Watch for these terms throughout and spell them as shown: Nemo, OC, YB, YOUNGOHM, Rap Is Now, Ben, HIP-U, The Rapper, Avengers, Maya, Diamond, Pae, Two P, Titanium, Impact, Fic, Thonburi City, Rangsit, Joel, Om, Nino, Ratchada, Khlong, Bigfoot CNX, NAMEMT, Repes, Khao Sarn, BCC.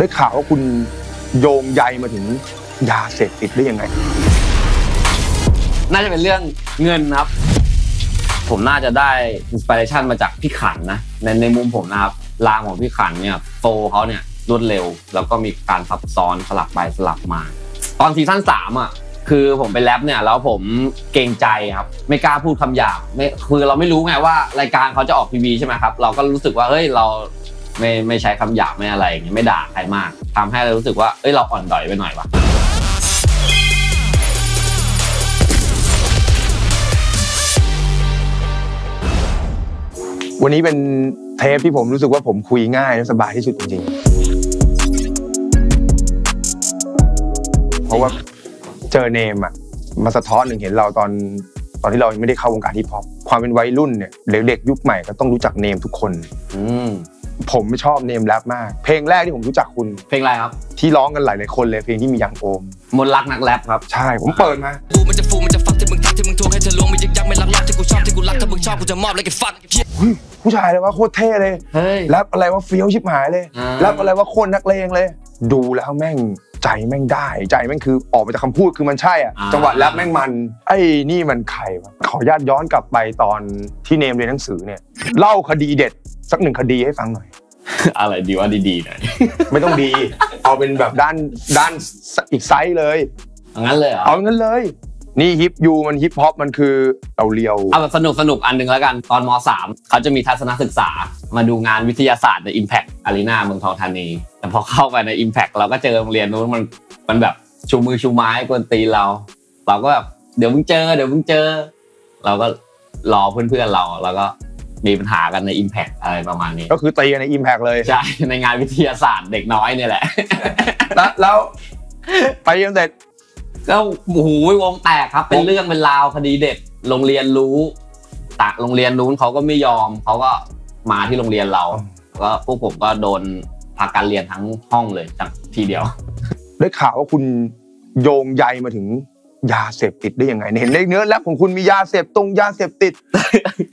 ได้ข่าวว่าคุณโยงใยมาถึงยาเสพติดได้ยังไงน่าจะเป็นเรื่องเงินครับผมน่าจะได้อินสปิเรชันมาจากพี่ขันนะในมุมผมนะครับรางของพี่ขันเนี่ยโฟเขาเนี่ยรวดเร็วแล้วก็มีการซับซ้อนสลับไปสลับมาตอนซีซั่น3อ่ะคือผมไปแรปเนี่ยแล้วผมเกรงใจครับไม่กล้าพูดคำหยาบไม่คือเราไม่รู้ไงว่ารายการเขาจะออกทีวีใช่ไหมครับเราก็รู้สึกว่าเฮ้ยเราไม่ใช้คำหยาบไม่อะไรอย่างเงี้ยไม่ด่าใครมากทำให้เรารู้สึกว่าเอ้ยเราอ่อนด้อยไปหน่อยว่ะวันนี้เป็นเทปที่ผมรู้สึกว่าผมคุยง่ายและสบายที่สุดจริงๆเพราะว่าเจอเนมอ่ะมาสะท้อนหนึ่งเห็นเราตอนที่เรายังไม่ได้เข้าวงการฮิปฮอปความเป็นวัยรุ่นเนี่ยเด็กยุคใหม่ก็ต้องรู้จักเนมทุกคนผมไม่ชอบเนมแรปมากเพลงแรกที่ผมรู้จักคุณเพลงอะไรครับที่ร้องกันหลายๆคนเลยเพลงที่มียังโอมมนรักนักแรปครับใช่ผมเปิดมากูมันจะฟูมันจะฟักที่มึงทักที่มึงทวงให้เธอลงไม่ยึกยักไม่รักรอบที่กูชอบที่กูรักถ้ามึงชอบกูจะมอบเลยแกฟักผู้ชายเลยว่าโคตรเท่เลยแรปอะไรว่าเฟี้ยวชิบหายเลยแรปอะไรว่าโคตรนักเลงเลยดูแล้วแม่งใจแม่งได้ใจแม่งคือออกมาจากคำพูดคือมันใช่อ่ะจังหวะแรปแม่งมันไอ้นี่มันใครวะขออนุญาตย้อนกลับไปตอนที่เนมเรียนหนังสือเนี่ยเล่าคดีเด็ดสักหนึ่งคดีให้ฟังหน่อยอะไรดีว่าดีๆหน่อยไม่ต้องดีเอาเป็นแบบด้านอีกไซส์เลยงั้นเลยเอางั้นเลยนี่ฮิปยูมันฮิปฮอปมันคือเราเรียวเอาแบบสนุกอันหนึ่งแล้วกันตอนม.3 เขาจะมีทัศนศึกษามาดูงานวิทยาศาสตร์ใน Impact อารีนาเมืองทองธานีแต่พอเข้าไปใน Impact เราก็เจอโรงเรียนนู้นมันแบบชูมือชูไม้กวนตีเราก็แบบเดี๋ยวมึงเจอเราก็รอเพื่อนๆเราแล้วก็มีปัญหากันใน Impact อะไรประมาณนี้ก็คือตีกันใน Impact เลยใช่ในงานวิทยาศาสตร์เด็กน้อยเนี่ยแหละแล้วไปยังเด็กก็โอ้โหวงแตกครับเป็นเรื่องเป็นราวคดีเด็ดโรงเรียนรู้โรงเรียนนู้นเขาก็ไม่ยอมเขาก็มาที่โรงเรียนเราก็พวกผมก็โดนพักการเรียนทั้งห้องเลยจากทีเดียวได้ข่าวว่าคุณโยงใยมาถึงยาเสพติดได้ยังไงเห็นในเนื้อแล้วของคุณมียาเสพติด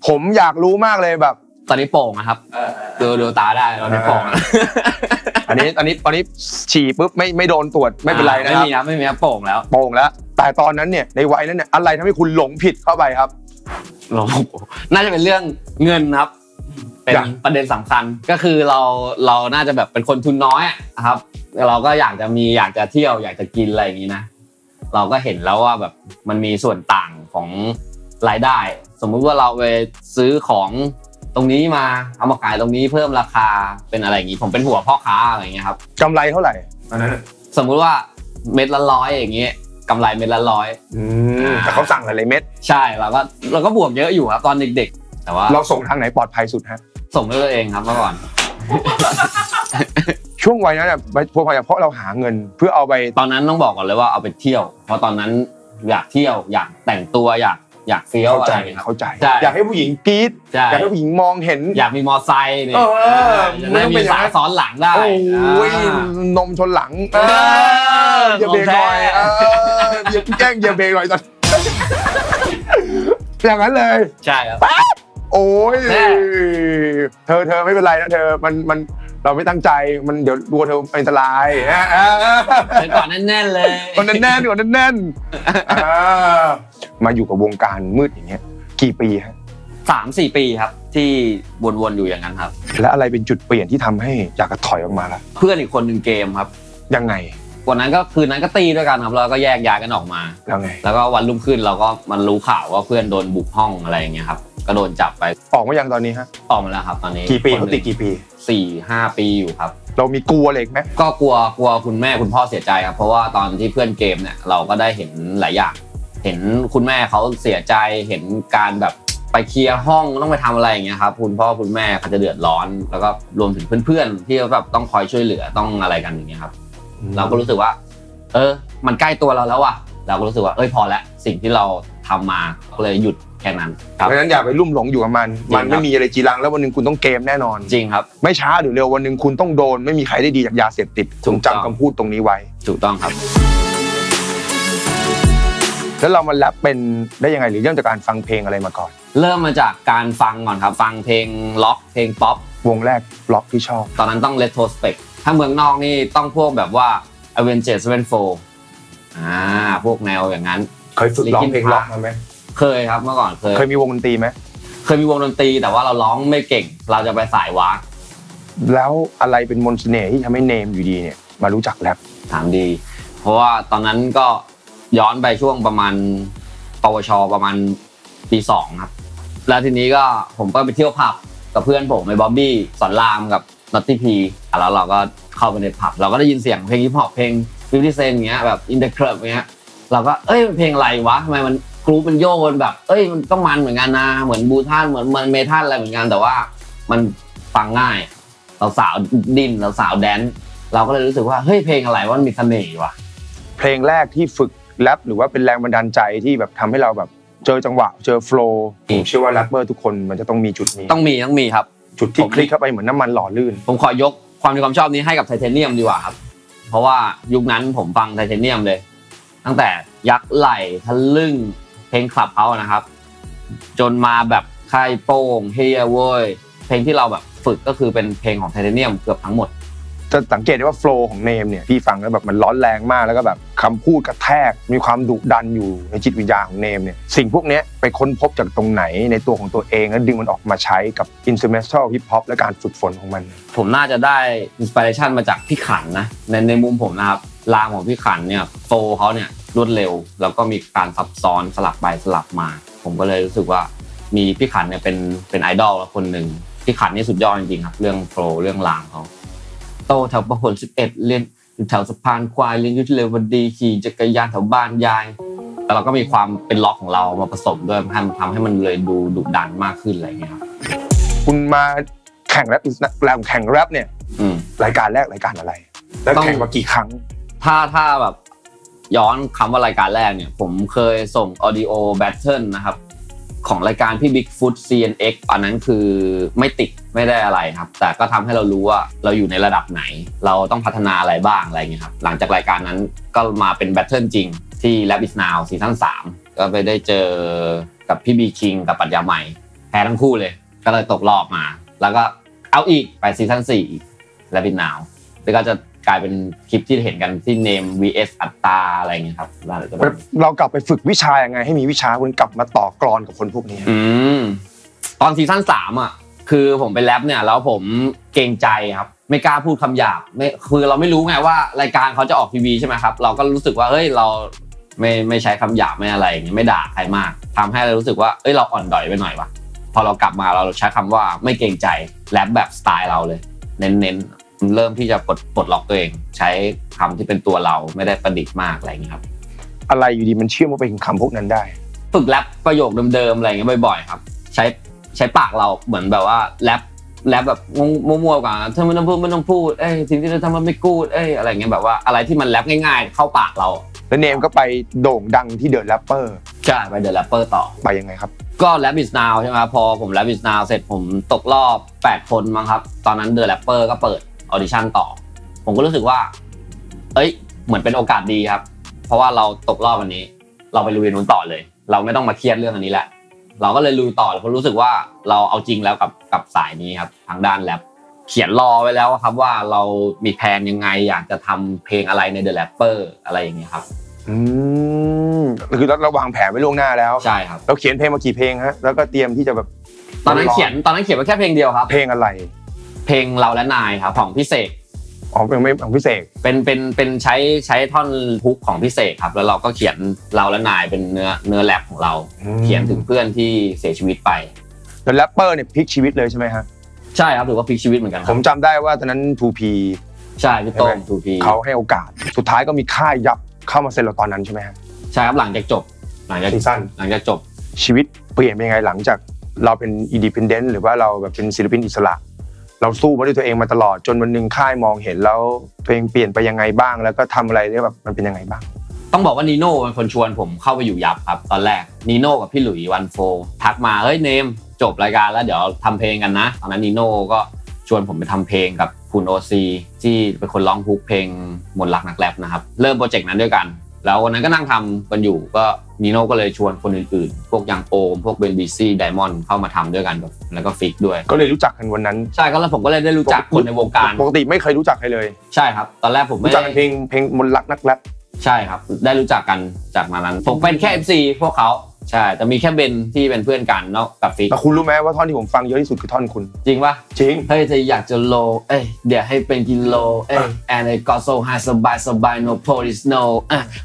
ผมอยากรู้มากเลยแบบตอนนี้โป่งนะครับดูตาได้ตอนนี้โป่งอันนี้ฉี่ปุ๊บไม่โดนตรวจไม่เป็นไรนะครับไม่มีนะโป่งแล้วแต่ตอนนั้นเนี่ยในวัยนั้นเนี่ยอะไรทำให้คุณหลงผิดเข้าไปครับหลงน่าจะเป็นเรื่องเงินครับเป็นประเด็นสำคัญก็คือเราน่าจะแบบเป็นคนทุนน้อยนะครับเราก็อยากจะเที่ยวอยากจะกินอะไรอย่างนี้นะเราก็เห็นแล้วว่าแบบมันมีส่วนต่างของรายได้สมมุติว่าเราไปซื้อของตรงนี้มาเอามาขายตรงนี้เพิ่มราคาเป็นอะไรอย่างนี้ผมเป็นหัวพ่อค้าอะไรอย่างเงี้ยครับกำไรเท่าไหร่ตอนนั้นสมมุติว่าเม็ดละ100อย่างเงี้ยกำไรเม็ดละ100แต่เขาสั่งหลายเม็ดใช่เราก็บวกเยอะอยู่ครับตอนเด็กๆแต่ว่าเราส่งทางไหนปลอดภัยสุดฮะส่งด้วยตัวเองครับเมื่อก่อนช่วงวัยนั้นเนี่ยพวกเพราะเราหาเงินเพื่อเอาไปตอนนั้นต้องบอกก่อนเลยว่าเอาไปเที่ยวเพราะตอนนั้นอยากเที่ยวอยากแต่งตัวอยากเฟี้ยวอะไรเข้าใจอยากให้ผู้หญิงกรี๊ดอยากให้ผู้หญิงมองเห็นอยากมีมอไซค์เนี่ยไม่ต้องเป็นสายซ้อนหลังได้นมชนหลังเหยียบเบรกหน่อยแย่งเบรกหน่อยตอนอย่างนั้นเลยใช่ครับโอ้ยเธอไม่เป็นไรนะเธอมันเราไม่ตั้งใจมันเดี๋ยวกลัวเธออันตรายก่อนแน่นๆเลยก่อนแน่นมาอยู่กับวงการมืดอย่างเงี้ยกี่ปีฮะ3-4 ปีครับที่วนๆอยู่อย่างนั้นครับแล้วอะไรเป็นจุดเปลี่ยนที่ทำให้อยากจะถอยออกมาล่ะเพื่อนอีกคนหนึ่งเกมครับยังไงวันนั้นก็คืนนั้นก็ตีด้วยกันครับแล้วก็แยกย้ายกันออกมาแล้วไงแล้วก็วันรุ่งขึ้นเราก็มันรู้ข่าวว่าเพื่อนโดนบุกห้องอะไรอย่างเงี้ยครับก็โดนจับไปออกมายังตอนนี้ฮะออกมาแล้วครับตอนนี้กี่ปีเขาติดกี่ปี4-5 ปีอยู่ครับเรามีกลัวอะไรไหมก็กลัวคุณแม่คุณพ่อเสียใจครับเพราะว่าตอนที่เพื่อนเกมเนี่ยเราก็ได้เห็นหลายอย่างเห็นคุณแม่เขาเสียใจเห็นการแบบไปเคลียร์ห้องต้องไปทำอะไรอย่างเงี้ยครับคุณพ่อคุณแม่เขาจะเดือดร้อนแล้วก็รวมถึงเพื่อนๆที่แบบต้องคอยช่วยเหลือต้องอะไรกันอย่างเงี้ยครับเราก็รู้สึกว่ามันใกล้ตัวเราแล้วว่ะเราก็รู้สึกว่าพอแล้วสิ่งที่เราทำมาก็เลยหยุดแค่นั้นเพราะฉะนั้นอย่าไปลุ่มหลงอยู่กับมันไม่มีอะไรจีรังแล้ววันหนึ่งคุณต้องเกมแน่นอนจริงครับไม่ช้าหรือเร็ววันหนึ่งคุณต้องโดนไม่มีใครได้ดีจากยาเสพติดจงจำคำพูดตรงนี้ไว้ถูกต้องครับแล้วเรามันแรปเป็นได้ยังไงหรือเริ่มจากการฟังเพลงอะไรมาก่อนเริ่มมาจากการฟังก่อนครับฟังเพลงล็อกเพลงป๊อปวงแรกล็อกที่ชอบตอนนั้นต้อง retrospect ถ้าเมืองนอกนี่ต้องพวกแบบว่า Avengers 7-4พวกแนวอย่างนั้นเคยฝึกร้องเพลงร็อกมาไหมเคยครับเมื่อก่อนเคยมีวงดนตรีไหมเคยมีวงดนตรีแต่ว่าเราร้องไม่เก่งเราจะไปสายวากแล้วอะไรเป็นมนต์เสน่ห์ที่ทำให้เนมอยู่ดีเนี่ยมารู้จักแรปถามดีเพราะว่าตอนนั้นก็ย้อนไปช่วงประมาณปวช.ประมาณปี2ครับแล้วทีนี้ก็ผมก็ไปเที่ยวผับกับเพื่อนผมในบ๊อบบี้สอนรามกับน็อตตี้พีแล้วเราก็เข้าไปในผับเราก็ได้ยินเสียงเพลงฮิปฮอปเพลงฟิฟตี้เซนต์อย่างเงี้ยแบบอินเดอะคลับอย่างเงี้ยเราก็เอ้ยเพลงอะไรวะทำไมมันกรุ๊ปมันโยกมันแบบเอ้ยมันต้องมันเหมือนกันนะเหมือนบูท่านเหมือนเมทัลอะไรเหมือนกันแต่ว่ามันฟังง่ายเราสาวดิ้นเราสาวแดนเราก็เลยรู้สึกว่าเฮ้ยเพลงอะไรวะมันมีเสน่ห์ว่ะเพลงแรกที่ฝึกแรปหรือว่าเป็นแรงบันดาลใจที่แบบทำให้เราแบบเจอจังหวะเจอโฟล์ผมเชื่อว่าแรปเปอร์ทุกคนมันจะต้องมีจุดนี้ต้องมีครับจุดที่คลิกเข้าไปเหมือนน้ำมันหล่อลื่นผมขอยกความชอบนี้ให้กับไทเทเนียมดีกว่าครับเพราะว่ายุคนั้นผมฟังไทเทเนียมเลยตั้งแต่ยักษ์ไหล่ทะลึ่งเพลงคลับเขานะครับจนมาแบบค่ายโป้งเฮียเว้ยเพลงที่เราแบบฝึกก็คือเป็นเพลงของไทเทเนียมเกือบทั้งหมดจะสังเกตได้ว่าโฟล์ของเนมเนี่ยพี่ฟังแล้วแบบมันร้อนแรงมากแล้วก็แบบคำพูดกระแทกมีความดุดันอยู่ในจิตวิญญาณของเนมเนี่ยสิ่งพวกนี้ไปค้นพบจากตรงไหนในตัวของตัวเองแล้วดึงมันออกมาใช้กับอินสตรูเมนทัลฮิปฮอปและการฝึกฝนของมันผมน่าจะได้อินสปิเรชันมาจากพี่ขันนะในมุมผมนะครับลางของพี่ขันเนี่ยโฟล์เขาเนี่ยรวดเร็วแล้วก็มีการซับซ้อนสลับไปสลับมาผมก็เลยรู้สึกว่ามีพี่ขันเนี่ยเป็นไอดอลแล้วคนหนึ่งพี่ขันนี่สุดยอดจริงๆครับเรื่องโฟล์เรื่องลางเขาโตแถวประหล11เล่นอยู่แถวสะพานควายเล่นยุทธเลวดีขี่จักรยานแถวบ้านยายแต่เราก็มีความเป็นล็อกของเรามาผสมด้วยทำให้มันเลยดูดุดันมากขึ้นอะไรอย่างเงี้ยครับคุณมาแข่งแรปเนี่ยรายการแรกรายการอะไรแล้วแข่งมากี่ครั้งถ้าแบบย้อนคำว่ารายการแรกเนี่ยผมเคยส่งออดิโอแบทเทิลนะครับของรายการพี่ Bigfoot CNX อันนั้นคือไม่ติดไม่ได้อะไรครับแต่ก็ทำให้เรารู้ว่าเราอยู่ในระดับไหนเราต้องพัฒนาอะไรบ้างอะไรเงี้ยครับหลังจากรายการนั้นก็มาเป็นแบทเทิลจริงที่ Rap Is Now ซีซั่น 3ก็ไปได้เจอกับพี่บีคิงกับปัญญาใหม่แพ้ทั้งคู่เลยก็เลยตกรอบมาแล้วก็เอาอีกไปซีซั่น 4อีก Rap Is Now แล้วก็จะกลายเป็นคลิปที่เห็นกันที่เนม vs อัตตาอะไรเงี้ยครับเรากลับไปฝึกวิชายังไงให้มีวิชาคุณกลับมาต่อกรอนกับคนพวกนี้ตอนซีซั่น 3อ่ะคือผมไปแรปเนี่ยแล้วผมเกรงใจครับไม่กล้าพูดคำหยาบไม่คือเราไม่รู้ไงว่ารายการเขาจะออกทีวีใช่ไหมครับเราก็รู้สึกว่าเฮ้ยเราไม่ใช้คำหยาบไม่อะไรไม่ด่าใครมากทำให้เรารู้สึกว่าเอ้ยเราอ่อนด้อยไปหน่อยวะพอเรากลับมาเราใช้คำว่าไม่เกรงใจแรปแบบสไตล์เราเลยเน้นเริ่มที่จะปลดล็อกตัวเองใช้คำที่เป็นตัวเราไม่ได้ประดิษฐ์มากอะไรอย่างนี้ครับอะไรอยู่ดีมันเชื่อมว่าเป็นคำพวกนั้นได้ฝึกแรปประโยคเดิมๆอะไรอย่างนี้บ่อยๆครับใช้ปากเราเหมือนแบบว่าแรปแบบมั่วๆกันถ้ามันไม่ต้องพูดเอ้ยสิ่งที่เราทำมันไม่กูดเอ้ยอะไรอย่างเงี้ยแบบว่าอะไรที่มันแรปง่ายๆเข้าปากเราแล้วเนมก็ไปโด่งดังที่เดอะแรปเปอร์ใช่ไปเดอะแรปเปอร์ต่อไปยังไงครับก็แรปอิสนาวใช่ไหมพอผมแรปอิสนาวเสร็จผมตกรอบ8คนมั้งครับตอนนั้นเดอะแรปเปอร์ก็เปิดออดิชั่นต่อผมก็รู้สึกว่าเอ้ยเหมือนเป็นโอกาสดีครับเพราะว่าเราตกรอบวันนี้เราไปลุยนู้นต่อเลยเราไม่ต้องมาเครียดเรื่องอันนี้แหละเราก็เลยลุยต่อเพราะรู้สึกว่าเราเอาจริงแล้วกับสายนี้ครับทางด้านแรปเขียนรอไว้แล้วครับว่าเรามีแผนยังไงอยากจะทำเพลงอะไรในเดอะแรปเปอร์อะไรอย่างเงี้ยครับคือเราวางแผนไว้ล่วงหน้าแล้วใช่ครับเราเขียนเพลงมากี่เพลงฮะแล้วก็เตรียมที่จะแบบตอนนั้นเขียนมาแค่เพลงเดียวครับเพลงอะไรเพลงเราและนายครับของพี่เสกอ๋อเพลงไม่ของพี่เสกเป็นใช้ท่อนฮุกของพี่เสกครับแล้วเราก็เขียนเราและนายเป็นเนื้อแรปของเราเขียนถึงเพื่อนที่เสียชีวิตไปแล้วแรปเปอร์เนี่ยพลิกชีวิตเลยใช่ไหมฮะใช่ครับถือว่าพลิกชีวิตเหมือนกันผมจำได้ว่าตอนนั้น Two P ใช่พี่โต้ง Two P เขาให้โอกาสสุดท้ายก็มีค่ายยับเข้ามาเซ็นเราตอนนั้นใช่ไหมฮะใช่ครับหลังจากซีซั่นหลังจากจบชีวิตเปลี่ยนเป็นยังไงหลังจากเราเป็นอินดิเพนเดนต์หรือว่าเราแบบเป็นศิลปินอิสระเราสู้มาด้วยตัวเองมาตลอดจนวันหนึ่งค่ายมองเห็นแล้วตัวเองเปลี่ยนไปยังไงบ้างแล้วก็ทำอะไรได้แบบมันเป็นยังไงบ้างต้องบอกว่านีโน่เป็นคนชวนผมเข้าไปอยู่ยับครับตอนแรกนีโน่กับพี่หลุยวันโฟทักมาเฮ้ยเนมจบรายการแล้วเดี๋ยวทำเพลงกันนะตอนนั้นนีโน่ก็ชวนผมไปทำเพลงกับคุณโอซีที่เป็นคนร้องฮุกเพลงมนต์รักนักแรปนะครับเริ่มโปรเจกต์นั้นด้วยกัน แล้ววันนั้นก็นั่งทำกันอยู่ก็นีโน่ก็เลยชวนคนอื่นๆพวกอย่างโอมพวกเบนบีซี่ไดมอนด์เข้ามาทำด้วยกันแล้วก็ฟิกด้วยก็เลยรู้จักกันวันนั้นใช่ก็แล้วผมก็เลยได้รู้จักคนในวงการปกติไม่เคยรู้จักใครเลยใช่ครับตอนแรกผมไม่รู้จักกันเพลงมนต์รักนักแรปใช่ครับได้รู้จักกันจากมานั้นผมเป็นแค่ FC พวกเขาใช่แต่มีแค่เบนที่เป็นเพื่อนกันเนาะกับฟิกแต่คุณรู้ไหมว่าท่อนที่ผมฟังเยอะที่สุดคือท่อนคุณจริงปะจริงเฮ้ยจะอยากจะโลเอ้ยเดี๋ยวให้เป็นกิโลเอ้ย and I got so high สบาย no police no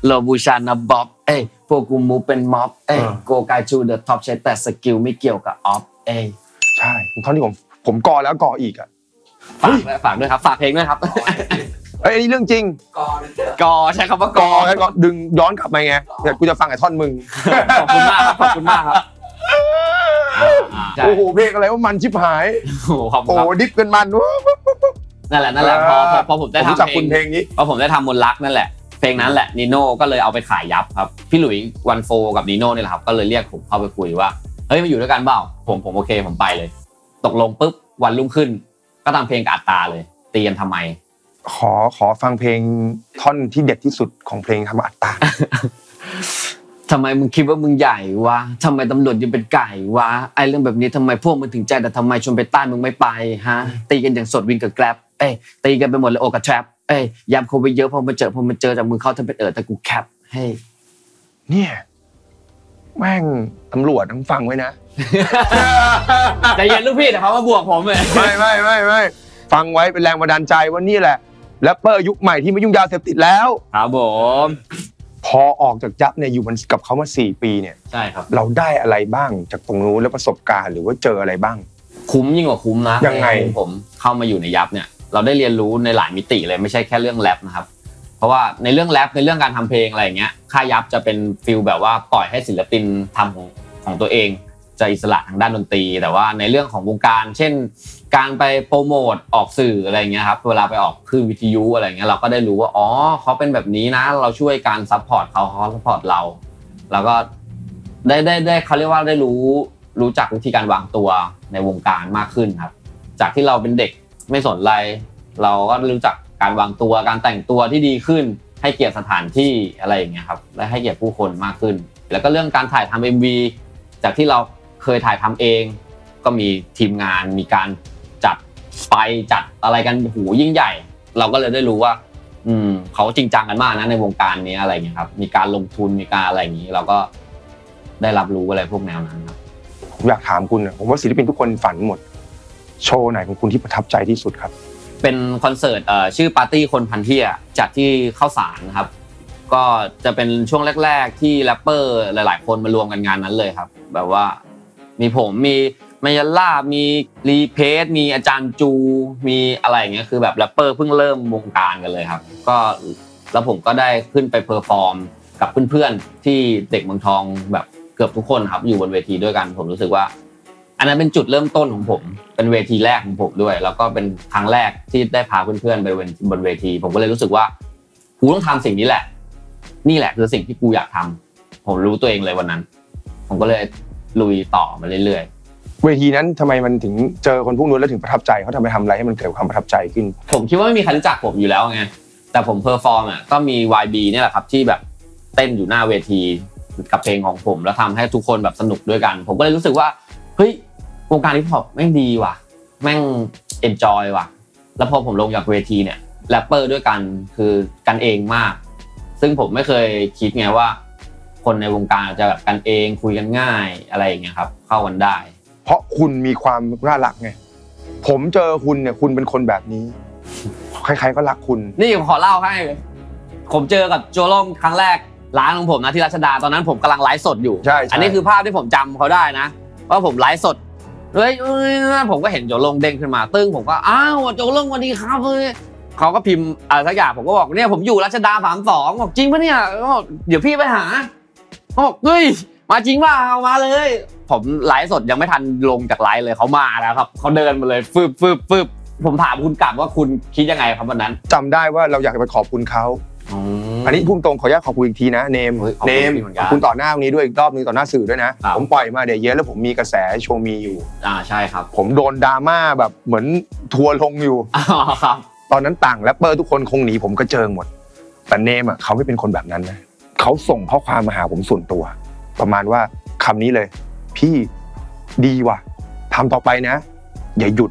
โลบูชานาบ๊อบเอ้ยพวกกูมูเป็นม็อบเอ้ยโกกายชูเดอะท็อปใช้แต่สกิลไม่เกี่ยวกับออฟเอ้ยใช่ท่อนที่ผมก่อแล้วก่ออีกอ่ะฝากด้วยครับฝากเพลงด้วยครับไอ้นี่เรื่องจริงกอใช้คำว่ากอแล้วก็ดึงย้อนกลับมาไงแต่กูจะฟังไอ้ท่อนมึงขอบคุณมากครับขอบคุณมากครับโอ้โหเพลงอะไรว่ามันชิบหายโอ้โหดิฟกันมันนั่นแหละพอผมได้ทำเพลงนี้พอผมได้ทำมนต์รักนั่นแหละเพลงนั้นแหละนีโน่ก็เลยเอาไปขายยับครับพี่หลุยวันโฟกับนีโน่เนี่ยแหละครับก็เลยเรียกผมเข้าไปคุยว่าเฮ้ยมาอยู่ด้วยกันเปล่าผมโอเคผมไปเลยตกลงปุ๊บวันรุ่งขึ้นก็ทำเพลงกับอัตตาเลยตีกันทำไมขอฟังเพลงท่อนที่เด็ดที่สุดของเพลงธรรมอัตตาทำไมมึงคิดว่ามึงใหญ่วะทำไมตำรวจยังเป็นไก่วะไอ้เรื่องแบบนี้ทำไมพวกมึงถึงใจแต่ทำไมชวนไปใต้มึงไม่ไปฮะตีกันอย่างสดวิ่งกับแกร็บเอ้ยตีกันไปหมดเลยโอกับแทร็บเอ้ยยามโควิดเยอะพอมาเจอจากมึงเข้าทำเป็นเออแต่กูแคปให้เนี่ยแม่งตำรวจต้องฟังไว้นะใจเย็นลูกพี่แต่เขามาบวกผมเลยไม่ฟังไว้เป็นแรงบันดาลใจว่านี่แหละแรปเปอร์ยุคใหม่ที่ไม่ยุ่งยาเสพติดแล้วครับผมพอออกจากยับเนี่ยอยู่มันกับเขามา4 ปีเนี่ยใช่ครับเราได้อะไรบ้างจากตรงนู้นแล้วประสบการณ์หรือว่าเจออะไรบ้างคุ้มยิ่งกว่าคุ้มนะยังไงผมเข้ามาอยู่ในยับเนี่ยเราได้เรียนรู้ในหลายมิติเลยไม่ใช่แค่เรื่องแรปนะครับเพราะว่าในเรื่องแรปในเรื่องการทำเพลงอะไรอย่างเงี้ยค่ายับจะเป็นฟิลแบบว่าปล่อยให้ศิลปินทำของตัวเองจะอิสระทางด้านดนตรีแต่ว่าในเรื่องของวงการเช่นการไปโปรโมทออกสื่ออะไรเงี้ยครับเวลาไปออกคลื่นวิทยุอะไรเงี้ยเราก็ได้รู้ว่าอ๋อเขาเป็นแบบนี้นะเราช่วยการซัพพอร์ตเขาซัพพอร์ตเราแล้วก็ได้เขาเรียกว่าได้รู้จักวิธีการวางตัวในวงการมากขึ้นครับจากที่เราเป็นเด็กไม่สนอะไรเราก็รู้จักการวางตัวการแต่งตัวที่ดีขึ้นให้เกียรติสถานที่อะไรอย่างเงี้ยครับและให้เกียรติผู้คนมากขึ้นแล้วก็เรื่องการถ่ายทำ MV จากที่เราเคยถ่ายทำเองก็มีทีมงานมีการจัดไฟจัดอะไรกันหูยิ่งใหญ่เราก็เลยได้รู้ว่าเขาจริงจังกันมากนะในวงการนี้อะไรเงี้ยครับมีการลงทุนมีการอะไรอย่างนี้เราก็ได้รับรู้อะไรพวกแนวนั้นครับอยากถามคุณนะผมว่าศิลปินทุกคนฝันหมดโชว์ไหนของคุณที่ประทับใจที่สุดครับเป็นคอนเสิร์ตชื่อปาร์ตี้คนพันเที่ยจัดที่ข้าวสารครับก็จะเป็นช่วงแรกๆที่แรปเปอร์หลายๆคนมารวมกันงานนั้นเลยครับแบบว่ามีผมมีมายาล่ามีรีเพสมีอาจารย์จูมีอะไรอย่างเงี้ยคือแบบแรปเปอร์เพิ่งเริ่มวงการกันเลยครับก็แล้วผมก็ได้ขึ้นไปเพอร์ฟอร์มกับเพื่อนๆที่เด็กเมืองทองแบบเกือบทุกคนครับอยู่บนเวทีด้วยกันผมรู้สึกว่าอันนั้นเป็นจุดเริ่มต้นของผมเป็นเวทีแรกของผมด้วยแล้วก็เป็นครั้งแรกที่ได้พาเพื่อนๆไปบนเวทีผมก็เลยรู้สึกว่ากูต้องทำสิ่งนี้แหละนี่แหละคือสิ่งที่กูอยากทำผมรู้ตัวเองเลยวันนั้นผมก็เลยลุยต่อมาเรื่อยๆเวทีนั้นทำไมมันถึงเจอคนพวกนู้นแล้วถึงประทับใจเขาทำไมทำอะไรให้มันเกิดความประทับใจขึ้นผมคิดว่าไม่มีใครรู้จักผมอยู่แล้วไงแต่ผมเพอร์ฟอร์มอ่ะก็มี YB เนี่ยแหละครับที่แบบเต้นอยู่หน้าเวทีกับเพลงของผมแล้วทำให้ทุกคนแบบสนุกด้วยกันผมก็เลยรู้สึกว่าเฮ้ยวงการฮิปฮอปแม่งดีว่ะแม่งเอนจอยว่ะแล้วพอผมลงจากเวทีเนี่ยแรปเปอร์ด้วยกันคือกันเองมากซึ่งผมไม่เคยคิดไงว่าคนในวงการจะแบบกันเองคุยกันง่ายอะไรอย่างเงี้ยครับเข้ากันได้เพราะคุณมีความน่ารักไงผมเจอคุณเนี่ยคุณเป็นคนแบบนี้ใครๆก็รักคุณนี่ผมขอเล่าให้ผมเจอกับโจล่มครั้งแรกร้านของผมนะที่รัชดาตอนนั้นผมกำลังไลฟ์สดอยู่ใช่อันนี้คือภาพที่ผมจำเขาได้นะว่าผมไลฟ์สดเลยผมก็เห็นโจล่มเด้งขึ้นมาตึ้งผมก็อ้าวโจล่มวันนี้ครับเลยเขาก็พิมพ์อะไรสักอย่างผมก็บอกเนี่ยผมอยู่รัชดา32บอกจริงปะเนี่ยเดี๋ยวพี่ไปหาเขาบอกเฮ้ยมาจริงว่าเอามาเลยผมไลฟ์สดยังไม่ทันลงจากไลฟ์เลยเขามาแล้วครับเขาเดินมาเลยฟืบผมถามคุณกลับว่าคุณคิดยังไงครับวันนั้นจำได้ว่าเราอยากไปขอบคุณเขาอันนี้พุ่งตรงขออนุญาตขอบคุณอีกทีนะเนมคุณต่อหน้าวันนี้ด้วยอีกรอบนึงต่อหน้าสื่อด้วยนะผมปล่อยมาเดี๋ยวเยอะแล้วผมมีกระแสโชว์มีอยู่ใช่ครับผมโดนดราม่าแบบเหมือนทัวร์ลงอยู่ครับตอนนั้นต่างแรปเปอร์ทุกคนคงหนีผมก็เจอหมดแต่เนมอ่ะเขาไม่เป็นคนแบบนั้นนะ เขาส่งข้อความมาหาผมส่วนตัวประมาณว่าคำนี้เลยพี่ดีว่ะทำต่อไปนะอย่าหยุด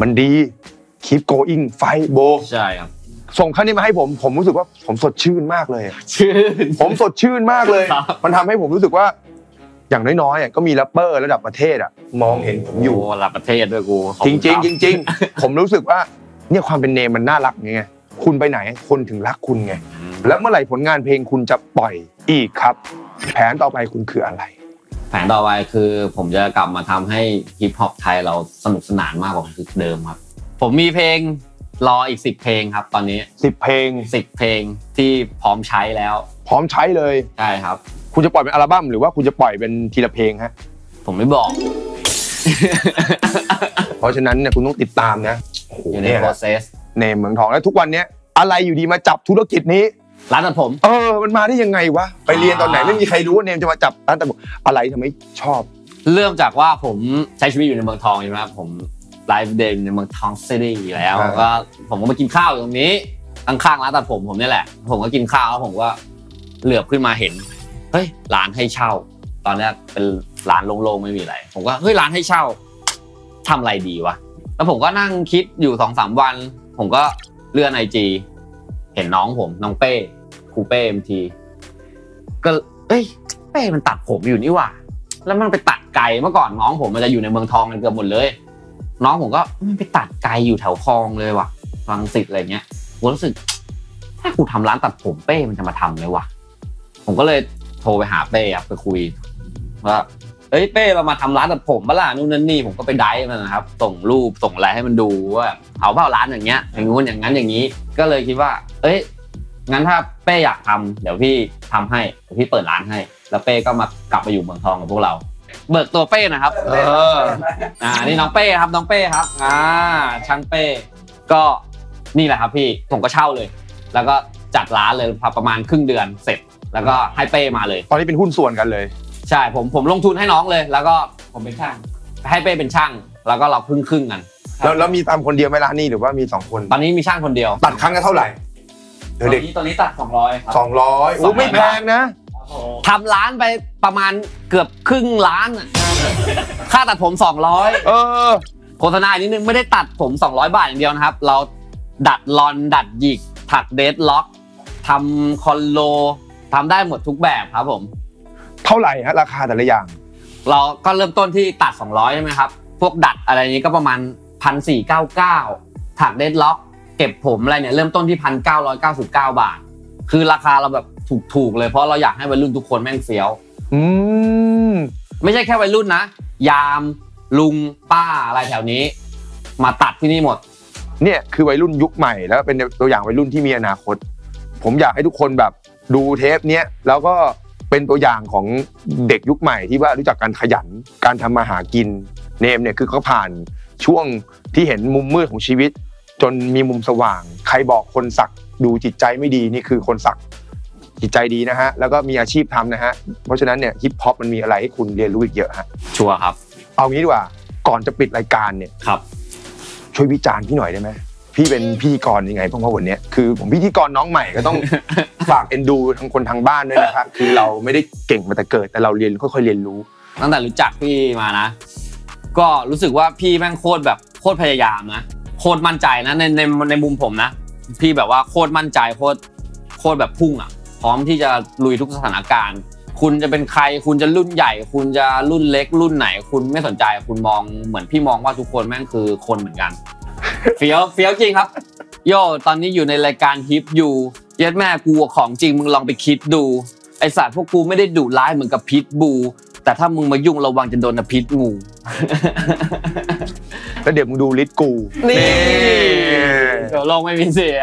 มันดี keep going fight bro ใช่ครับส่งคำนี้มาให้ผมรู้สึกว่าผมสดชื่นมากเลยผมสดชื่นมากเลยมันทำให้ผมรู้สึกว่าอย่างน้อยๆก็มีแรปเปอร์ระดับประเทศมองเห็นผมอยู่ระดับประเทศด้วยกูจริงๆจริงๆผมรู้สึกว่าเนี่ยความเป็นเนมมันน่ารักไงคุณไปไหนคนถึงรักคุณไงแล้วเมื่อไหร่ผลงานเพลงคุณจะปล่อยอีกครับแผนต่อไปคุณคืออะไรแผนต่อไปคือผมจะกลับมาทำให้ฮิปฮอปไทยเราสนุกสนานมากกว่าเดิมครับผมมีเพลงรออีก10เพลงครับตอนนี้10เพลงที่พร้อมใช้แล้วพร้อมใช้เลยใช่ครับคุณจะปล่อยเป็นอัลบั้มหรือว่าคุณจะปล่อยเป็นทีละเพลงฮะผมไม่บอกเพราะฉะนั้นเนี่ยคุณต้องติดตามนะอยู่ใน process ในเมืองทองแล้วทุกวันนี้อะไรอยู่ดีมาจับธุรกิจนี้ร้านตัดผมมันมาได้ยังไงวะไปเรียนตอนไหนไม่มีใครรู้ว่าเนมจะมาจับร้านตัดผมอะไรทำไมชอบเริ่มจากว่าผมใช้ชีวิตอยู่ในเมืองทองใช่ไหมครับผมไลฟ์เดย์ในเมืองทองซิตี้แล้วก็ผมก็มากินข้าวอยู่ตรงนี้ข้างๆร้านตัดผมผมนี่แหละผมก็กินข้าวแล้วผมก็เหลือบขึ้นมาเห็นเฮ้ยร้านให้เช่าตอนแรกเป็นร้านโล่งๆไม่มีอะไรผมก็เฮ้ยร้านให้เช่าทำอะไรดีวะแล้วผมก็นั่งคิดอยู่ 2-3 วันผมก็เลื่อน IG เห็นน้องผมน้องเป้ครูเป้ MT ก็เอ้ยเป้มันตัดผมอยู่นี่ว่ะแล้วมันไปตัดไกลเมื่อก่อนน้องผมมันจะอยู่ในเมืองทองกันเกือบหมดเลยน้องผมก็มันไปตัดไกลอยู่แถวคลองเลยว่ะรังสิตอะไรเงี้ยผมรู้สึกถ้ากูทำร้านตัดผมเป้มันจะมาทำไหมวะผมก็เลยโทรไปหาเป้ไปคุยว่าเอ้ยเป้เรามาทำร้านตัดผมบ้าล่ะนู่นนั่นนี่ผมก็ไปไดฟ์มันนะครับส่งรูปส่งอะไรให้มันดูว่าเอาเป้าร้านอย่างเงี้ยอย่างงู้นอย่างนั้นอย่างนี้ก็เลยคิดว่าเอ้ยงั้นถ้าเป้อยากทำเดี๋ยวพี่ทำให้พี่เปิดร้านให้แล้วเป้ก็มากลับไปอยู่เมืองทองกับพวกเราเบิกตัวเป้นะครับนี่น้องเป้ครับน้องเป้ครับช่างเป้ก็นี่แหละครับพี่ผมก็เช่าเลยแล้วก็จัดร้านเลยประมาณครึ่งเดือนเสร็จแล้วก็ให้เป้มาเลยตอนนี้เป็นหุ้นส่วนกันเลยใช่ผมลงทุนให้น้องเลยแล้วก็ผมเป็นช่างให้เป้เป็นช่างแล้วก็เราครึ่งกันแล้วมีตามคนเดียวไหมล่ะนี่หรือว่ามี2คนตอนนี้มีช่างคนเดียวตัดครั้งละเท่าไหร่ตอนนี้ตัด200โอ้ไม่แพงนะทำร้านไปประมาณเกือบครึ่งล้านค่าตัดผม200โฆษณานิดนึงไม่ได้ตัดผม200 บาทอย่างเดียวนะครับเราดัดลอนดัดหยิกถักเดดล็อกทำคอนโลทำได้หมดทุกแบบครับผมเท่าไหร่ฮะราคาแต่ละอย่างเราก็เริ่มต้นที่ตัด200ใช่ไหมครับพวกดัดอะไรนี้ก็ประมาณ1,499ถักเดดล็อกเก็บผมอะไรเนี่ยเริ่มต้นที่1,999 บาทคือราคาเราแบบถูกเลยเพราะเราอยากให้วัยรุ่นทุกคนแม่งเฟี้ยวไม่ใช่แค่วัยรุ่นนะยามลุงป้าอะไรแถวนี้มาตัดที่นี่หมดเนี่ยคือวัยรุ่นยุคใหม่แล้วเป็นตัวอย่างวัยรุ่นที่มีอนาคตผมอยากให้ทุกคนแบบดูเทปเนี้ยแล้วก็เป็นตัวอย่างของเด็กยุคใหม่ที่ว่ารู้จักการขยันการทำมาหากินเนมเนี่ยคือเขาผ่านช่วงที่เห็นมุมมืดของชีวิตจนมีมุมสว่างใครบอกคนสักดูจิตใจไม่ดีนี่คือคนสักจิตใจดีนะฮะแล้วก็มีอาชีพทำนะฮะเพราะฉะนั้นเนี่ยฮิปฮอปมันมีอะไรให้คุณเรียนรู้อีกเยอะฮะชัวร์ครับเอางี้ดีกว่าก่อนจะปิดรายการเนี่ยครับช่วยวิจารณ์พี่หน่อยได้ไหมพี่เป็นพิธีกรยังไงบ้างเพราะวันนี้คือผมพิธีกรน้องใหม่ก็ต้องฝากเอ็นดูทั้งคนทางบ้านด้วยนะครับคือเราไม่ได้เก่งมาแต่เกิดแต่เราเรียนค่อยๆเรียนรู้ตั้งแต่รู้จักพี่มานะก็รู้สึกว่าพี่แม่งโคตรแบบโคตรพยายามนะโคตรมั่นใจนะในมุมผมนะพี่แบบว่าโคตรมั่นใจโคตรแบบพุ่งอ่ะพร้อมที่จะลุยทุกสถานการณ์คุณจะเป็นใครคุณจะรุ่นใหญ่คุณจะรุ่นเล็กรุ่นไหนคุณไม่สนใจคุณมองเหมือนพี่มองว่าทุกคนแม่งคือคนเหมือนกันเฟี้ยวจริงครับโย่ตอนนี้อยู่ในรายการฮิปอยู่เย็ดแม่กูของจริงมึงลองไปคิดดูไอสัตว์พวกกูไม่ได้ดุร้ายเหมือนกับพิษบูแต่ถ้ามึงมายุ่งระวังจะโดนพิษงูแล้วเดี๋ยวมึงดูลิสกูนี่เดี๋ยวลองไม่มีเสีย